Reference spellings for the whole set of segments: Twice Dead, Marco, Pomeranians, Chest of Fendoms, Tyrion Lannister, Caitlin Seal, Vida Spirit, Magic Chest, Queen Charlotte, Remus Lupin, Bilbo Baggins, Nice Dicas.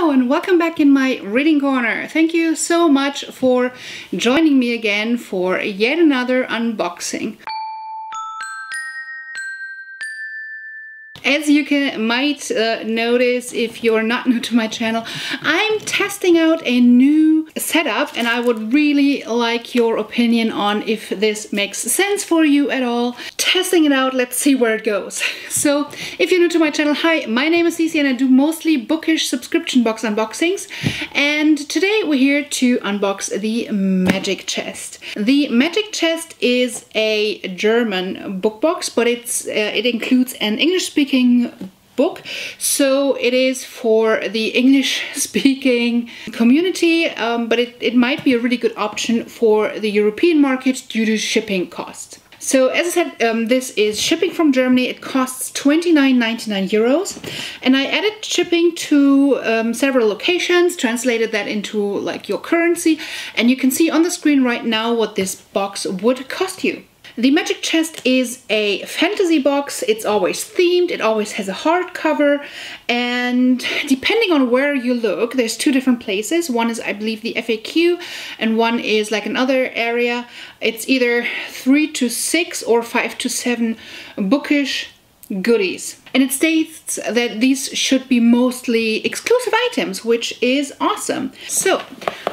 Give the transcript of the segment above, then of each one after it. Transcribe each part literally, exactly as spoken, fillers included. Hello and welcome back in my reading corner. Thank you so much for joining me again for yet another unboxing. As you can, might uh, notice if you're not new to my channel, I'm testing out a new setup and I would really like your opinion on if this makes sense for you at all. Testing it out, let's see where it goes. So if you're new to my channel, hi, my name is Cece and I do mostly bookish subscription box unboxings, and today we're here to unbox the Magic Chest. The Magic Chest is a German book box, but it's uh, it includes an English-speaking book, so it is for the English speaking community, um, but it, it might be a really good option for the European market due to shipping costs. So as I said, um, this is shipping from Germany. It costs twenty-nine ninety-nine euros, and I added shipping to um, several locations, translated that into like your currency, and you can see on the screen right now what this box would cost you. The Magic Chest is a fantasy box. It's always themed, it always has a hardcover, and depending on where you look, there's two different places. One is, I believe, the F A Q, and one is like another area. It's either three to six or five to seven bookish goodies. And it states that these should be mostly exclusive items, which is awesome. So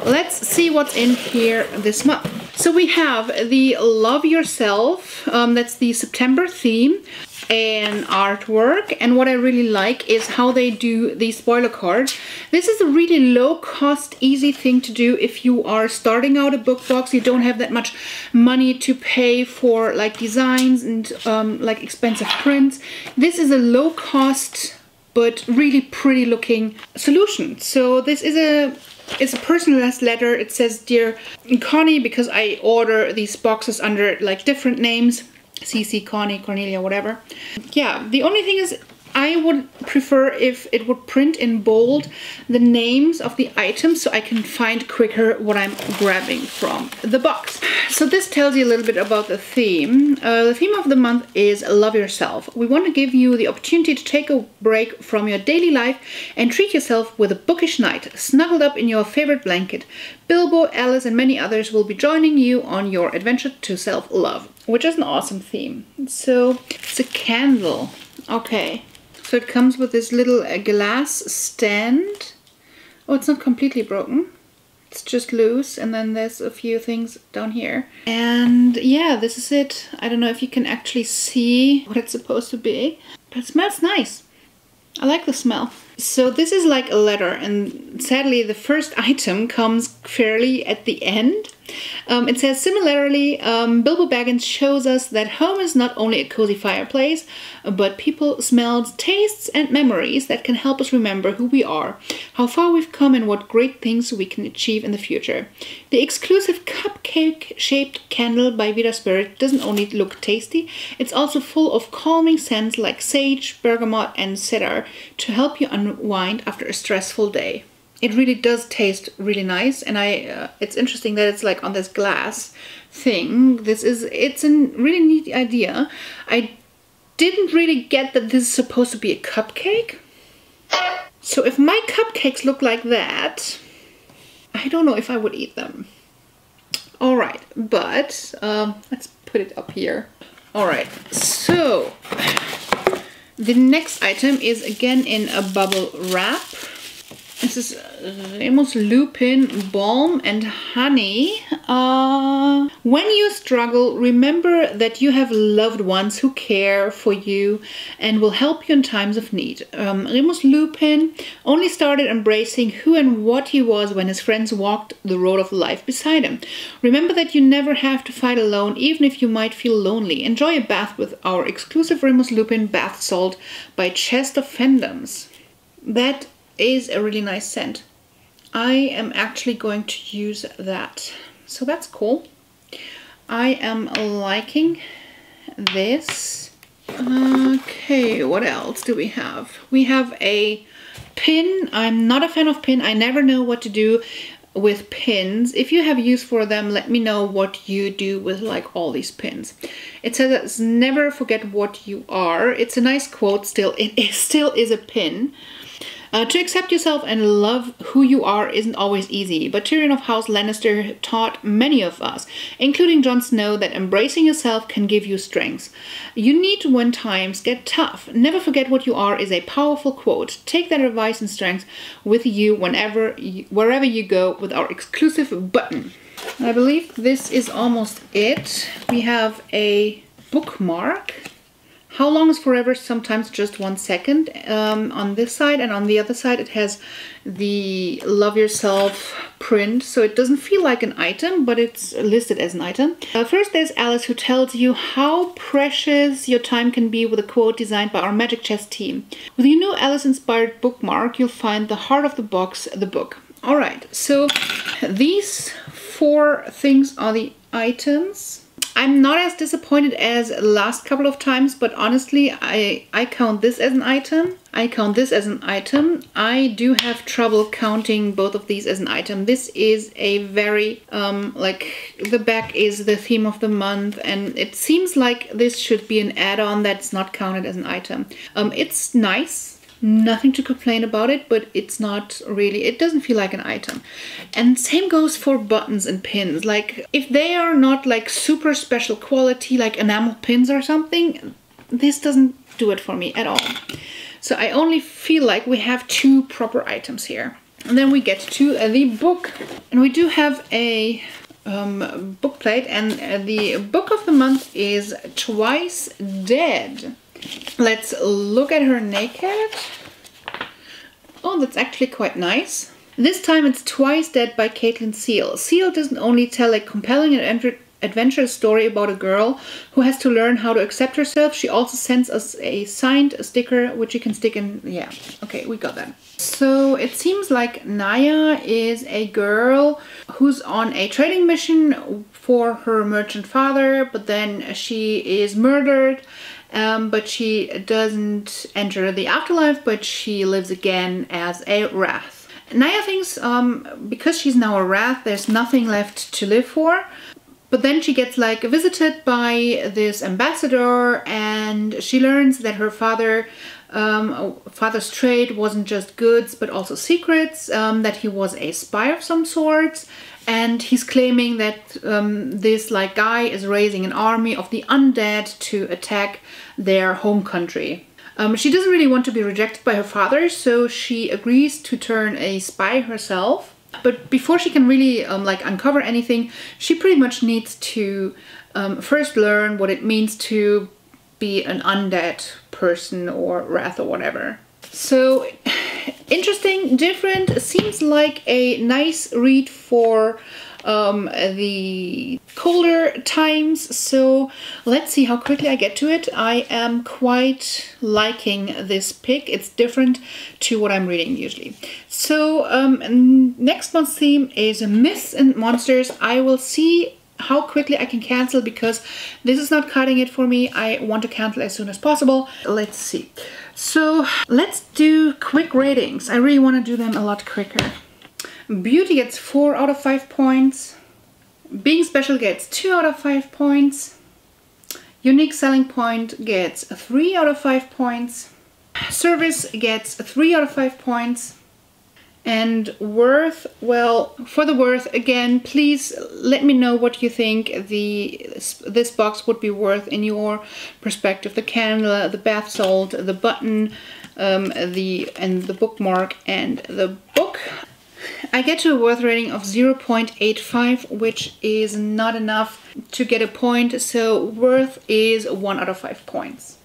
let's see what's in here this month. So we have the Love Yourself, um, that's the September theme, and artwork, and what I really like is how they do the spoiler cards. This is a really low cost, easy thing to do if you are starting out a book box. You don't have that much money to pay for like designs and um, like expensive prints. This is a low cost but really pretty looking solution. So this is a It's a personalized letter. It says, "Dear Connie," because I order these boxes under like different names. C C, Connie, Cornelia, whatever. Yeah, the only thing is I would prefer if it would print in bold the names of the items so I can find quicker what I'm grabbing from the box. So this tells you a little bit about the theme. Uh, the theme of the month is Love Yourself. We want to give you the opportunity to take a break from your daily life and treat yourself with a bookish night, snuggled up in your favorite blanket. Bilbo, Alice and many others will be joining you on your adventure to self-love, which is an awesome theme. So it's a candle, okay. So it comes with this little uh, glass stand. Oh, it's not completely broken. It's just loose. And then there's a few things down here. And yeah, this is it. I don't know if you can actually see what it's supposed to be, but it smells nice. I like the smell. So this is like a letter, and sadly the first item comes fairly at the end. Um, it says, similarly, um, Bilbo Baggins shows us that home is not only a cozy fireplace, but people, smells, tastes and memories that can help us remember who we are, how far we've come and what great things we can achieve in the future. The exclusive cupcake-shaped candle by Vida Spirit doesn't only look tasty, it's also full of calming scents like sage, bergamot and cedar to help you unwind after a stressful day. It really does taste really nice, and I uh, it's interesting that it's like on this glass thing. This is it's a really neat idea. I didn't really get that this is supposed to be a cupcake. So if my cupcakes look like that, I don't know if I would eat them. All right, but um, let's put it up here. All right, so the next item is again in a bubble wrap. This is Remus Lupin Balm and Honey. Uh, when you struggle, remember that you have loved ones who care for you and will help you in times of need. Um, Remus Lupin only started embracing who and what he was when his friends walked the road of life beside him. Remember that you never have to fight alone, even if you might feel lonely. Enjoy a bath with our exclusive Remus Lupin Bath Salt by Chest of Fendoms. That is a really nice scent. I am actually going to use that, so that's cool. I am liking this. Okay, what else do we have? We have a pin. I'm not a fan of pin. I never know what to do with pins. If you have use for them, let me know what you do with like all these pins. It says never forget what you are. It's a nice quote still. It is, still is a pin. Uh, to accept yourself and love who you are isn't always easy, but Tyrion of House Lannister taught many of us, including Jon Snow, that embracing yourself can give you strength. You need to when times get tough. Never forget what you are is a powerful quote. Take that advice and strength with you whenever, you, wherever you go with our exclusive button. I believe this is almost it. We have a bookmark. How long is forever? Sometimes just one second um, on this side, and on the other side it has the love yourself print, so it doesn't feel like an item, but it's listed as an item. Uh, first there's Alice, who tells you how precious your time can be with a quote designed by our Magic Chest team. With your new Alice-inspired bookmark, you'll find the heart of the box, the book. Alright, so these four things are the items. I'm not as disappointed as last couple of times, but honestly, I, I count this as an item. I count this as an item. I do have trouble counting both of these as an item. This is a very, um, like, the back is the theme of the month, and it seems like this should be an add-on that's not counted as an item. Um, it's nice. Nothing to complain about it, but it's not really, it doesn't feel like an item. And same goes for buttons and pins. Like, if they are not like super special quality, like enamel pins or something, this doesn't do it for me at all. So I only feel like we have two proper items here. And then we get to uh, the book. And we do have a um, book plate, and uh, the book of the month is Twice Dead. Let's look at her naked. Oh, that's actually quite nice. This time it's Twice Dead by Caitlin Seal. Seal doesn't only tell a compelling and adventurous story about a girl who has to learn how to accept herself, she also sends us a signed sticker which you can stick in. Yeah, okay, we got that. So it seems like Naya is a girl who's on a trading mission for her merchant father, but then she is murdered. Um, but she doesn't enter the afterlife, but she lives again as a wrath. Naya thinks um, because she's now a wrath, there's nothing left to live for. But then she gets like visited by this ambassador, and she learns that her father, um, father's trade wasn't just goods but also secrets, um, that he was a spy of some sorts. And he's claiming that um, this like guy is raising an army of the undead to attack their home country. Um, she doesn't really want to be rejected by her father, so she agrees to turn a spy herself. But before she can really um, like uncover anything, she pretty much needs to um, first learn what it means to be an undead person or wrath or whatever. So interesting, different, seems like a nice read for um, the colder times. So let's see how quickly I get to it. I am quite liking this pick. It's different to what I'm reading usually. So um, next month's theme is Myths and Monsters. I will see how quickly I can cancel, because this is not cutting it for me. I want to cancel as soon as possible. Let's see. So let's do quick ratings. I really want to do them a lot quicker. Beauty gets four out of five points. Being Special gets two out of five points. Unique Selling Point gets three out of five points. Service gets three out of five points. And worth, well, for the worth, again, please let me know what you think the this box would be worth in your perspective. The candle, the bath salt, the button, um, the and the bookmark and the book. I get to a worth rating of zero point eight five, which is not enough to get a point, so worth is one out of five points.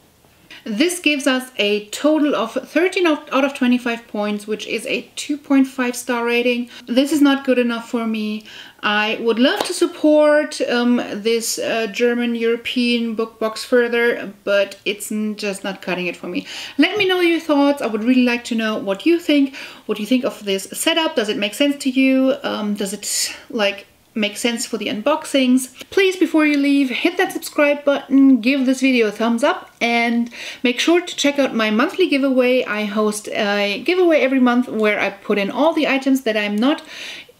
This gives us a total of thirteen out of twenty-five points, which is a two point five star rating. This is not good enough for me. I would love to support um, this uh, German European book box further, but it's just not cutting it for me. Let me know your thoughts. I would really like to know what you think. What do you think of this setup? Does it make sense to you? Um, does it like... make sense for the unboxings? Please, before you leave, hit that subscribe button, give this video a thumbs up, and make sure to check out my monthly giveaway. I host a giveaway every month where I put in all the items that I'm not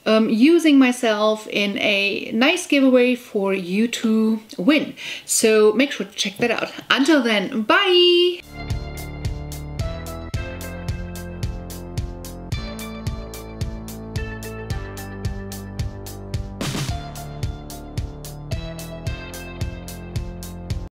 um, using myself in a nice giveaway for you to win. So make sure to check that out. Until then, bye!